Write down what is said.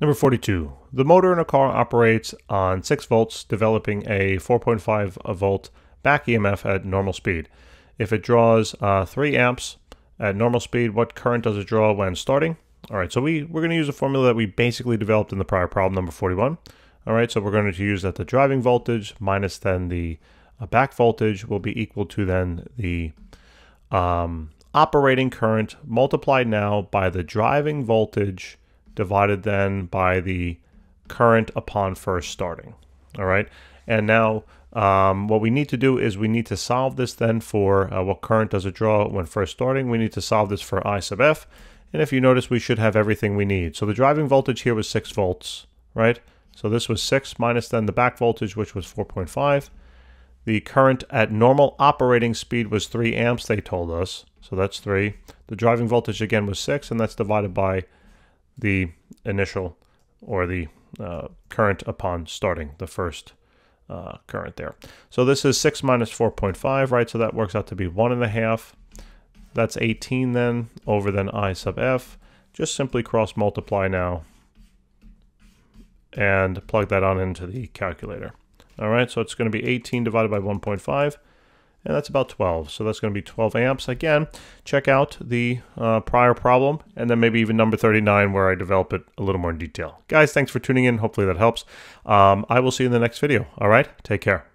Number 42. The motor in a car operates on 6 volts, developing a 4.5 volt back EMF at normal speed. If it draws 3 amps at normal speed, what current does it draw when starting? Alright, so we're going to use a formula that we basically developed in the prior problem, number 41. Alright, so we're going to use that the driving voltage minus then the back voltage will be equal to then the operating current multiplied now by the driving voltage divided then by the current upon first starting. Alright, and now what we need to do is we need to solve this then for what current does it draw when first starting. We need to solve this for I sub f. And if you notice, we should have everything we need. So the driving voltage here was 6 volts, right? So this was 6 minus then the back voltage, which was 4.5. The current at normal operating speed was 3 amps, they told us. So that's 3. The driving voltage again was 6, and that's divided by the initial or the current upon starting, the first current there. So this is 6 minus 4.5, right? So that works out to be 1.5. That's 18 then over then I sub f. Just simply cross multiply now and plug that on into the calculator. All right, so it's going to be 18 divided by 1.5, and that's about 12. So that's going to be 12 amps. Again, check out the prior problem, and then maybe even number 39 where I develop it a little more in detail. Guys, thanks for tuning in. Hopefully that helps. I will see you in the next video. All right, take care.